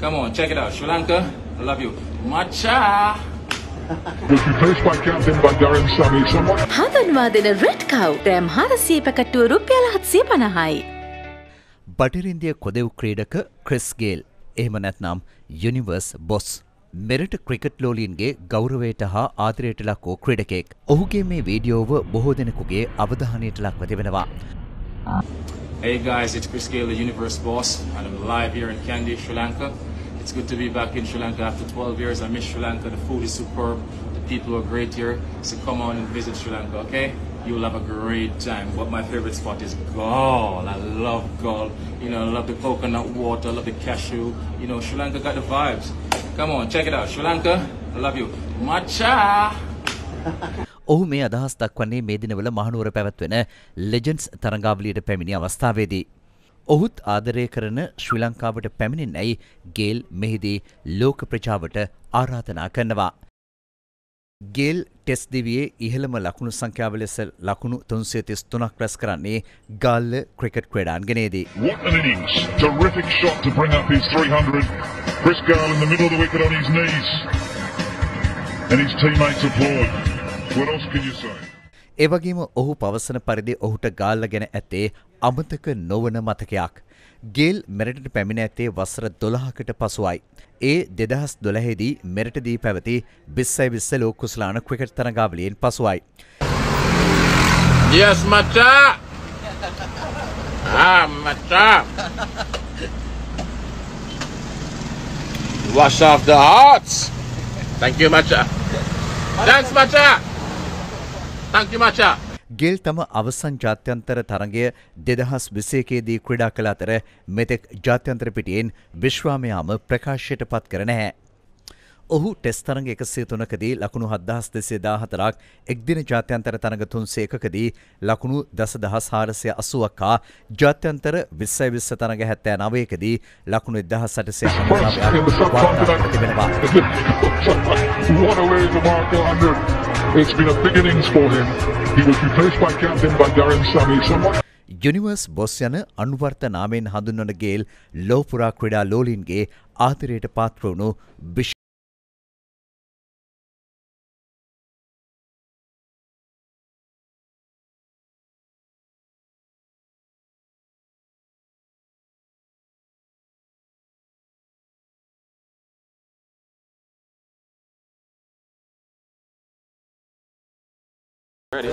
Come on, check it out. Sri Lanka, I love you. Matcha! Was replaced by captain by Darren Sammy. Hadanwadena red cow. Dam harasiyepakattu rupiyala 750යි. බටර් ඉන්දියා කොදෙව් ක්‍රීඩක Chris Gayle. එහෙම නැත්නම් Universe Boss. මෙරට cricket ලෝලියන්ගේ ගෞරවයට හා ආදරයට ලක් වූ ක්‍රීඩකෙක්. ඔහුගේ මේ වීඩියෝව බොහෝ දෙනෙකුගේ අවධානයට ලක්ව තිබෙනවා. Hey guys, it's Chris Gayle, the Universe Boss, and I'm live here in Kandy, Sri Lanka. It's good to be back in Sri Lanka after 12 years. I miss Sri Lanka. The food is superb. The people are great here. So come on and visit Sri Lanka, okay? You'll have a great time. But my favorite spot is Galle. I love Galle. You know, I love the coconut water. I love the cashew. You know, Sri Lanka got the vibes. Come on, check it out. Sri Lanka, I love you. Matcha! ඔහු මේ අදහස් දක්වන්නේ මේ දිනවල මහනුවර පැවැත්වෙන ලෙජන්ඩ්ස් තරඟාවලියට පැමිණි අවස්ථාවේදී. ඔහුත් ආදරය කරන ශ්‍රී ලංකාවට පැමිණෙන්නයි ගේල් මෙහිදී ලෝක ප්‍රජාවට ආරාධනා කරනවා. ගේල් ටෙස්ට් දිවියේ ඉහළම ලකුණු සංඛ්‍යාව ලෙස ලකුණු 333ක් රැස් කරන්නේ ගාල්ල ක්‍රිකට් ක්‍රීඩාංගණයේදී. What an innings! Terrific shot to bring up his 300. Chris Gayle in the middle of the wicket on his knees. And his teammates applaud. එවගේම ඔහු පවසන පරිදි ඔහුට ගාල්ල ගැන ඇත්තේ අමතක නොවන මතකයක්. ගේල් මෙරටට පැමිණ ඇත්තේ වසර 12කට පසුවයි. ඒ 2012දී මෙරටදී පැවති 2020 ලෝක කුසලාන ක්‍රිකට් තරඟාවලියෙන් පසුවයි. Yes, මචා! ආ මචා! Wash off the hearts! Thank you, මචා! Thanks, මචා! ගේල් තම අවසන් ජාත්‍යන්තර තරගය 2021දී ක්‍රීඩා කළ අතර මෙතෙක් ජාත්‍යන්තර පිටියෙන් විශ්වාමයාම ප්‍රකාශයට පත් කර නැහැ. ඔහු ටෙස්ට් තරග 103කදී ලකුණු 7214ක්, එක්දින ජාත්‍යන්තර තරග 301කදී ලකුණු 10480ක් හා ජාත්‍යන්තර 2020 තරග 79කදී ලකුණු 1860ක්. It's been a big innings for him. He was replaced by captain by Darren Sammy. Universe Boss යන අනුවර්ත නාමයෙන් හඳුන්වන ගේල් ලෝපුරා ක්‍රීඩා ලෝලීන්ගේ ආදරයට පාත්‍ර වුණු විශේෂ Ready?